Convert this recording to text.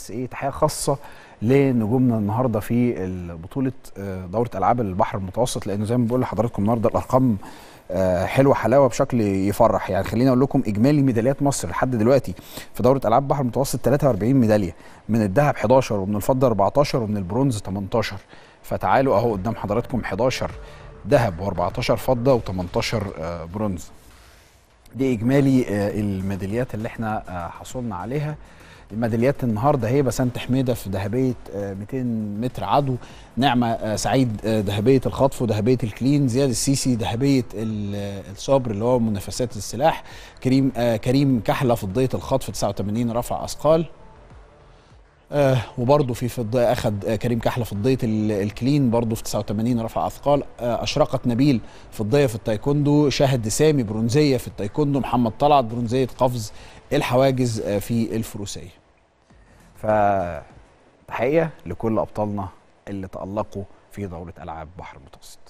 بس ايه تحيه خاصه لنجومنا النهارده في بطوله دوره العاب البحر المتوسط، لانه زي ما بقول لحضراتكم النهارده الارقام حلوه حلاوه بشكل يفرح. يعني خليني اقول لكم اجمالي ميداليات مصر لحد دلوقتي في دوره العاب البحر المتوسط 43 ميداليه، من الذهب 11 ومن الفضه 14 ومن البرونز 18. فتعالوا اهو قدام حضراتكم 11 ذهب و14 فضه و18 برونز. دي اجمالي الميداليات اللي احنا حصلنا عليها. الميداليات النهارده هي بسنت حميده في ذهبيه 200 متر عدو، نعمه سعيد ذهبيه الخطف وذهبيه الكلين، زياد السيسي ذهبيه الصبر اللي هو منافسات السلاح، كريم كحله فضيه الخطف 89 رفع اثقال، وبرضه في فضه اخذ كريم كحله فضيه الكلين برضه في 89 رفع اثقال، اشرقت نبيل فضيه في التايكوندو، شهد سامي برونزيه في التايكوندو، محمد طلعت برونزيه قفز الحواجز في الفروسيه. فتحيه لكل ابطالنا اللي تالقوا في دوره العاب بحر المتوسط.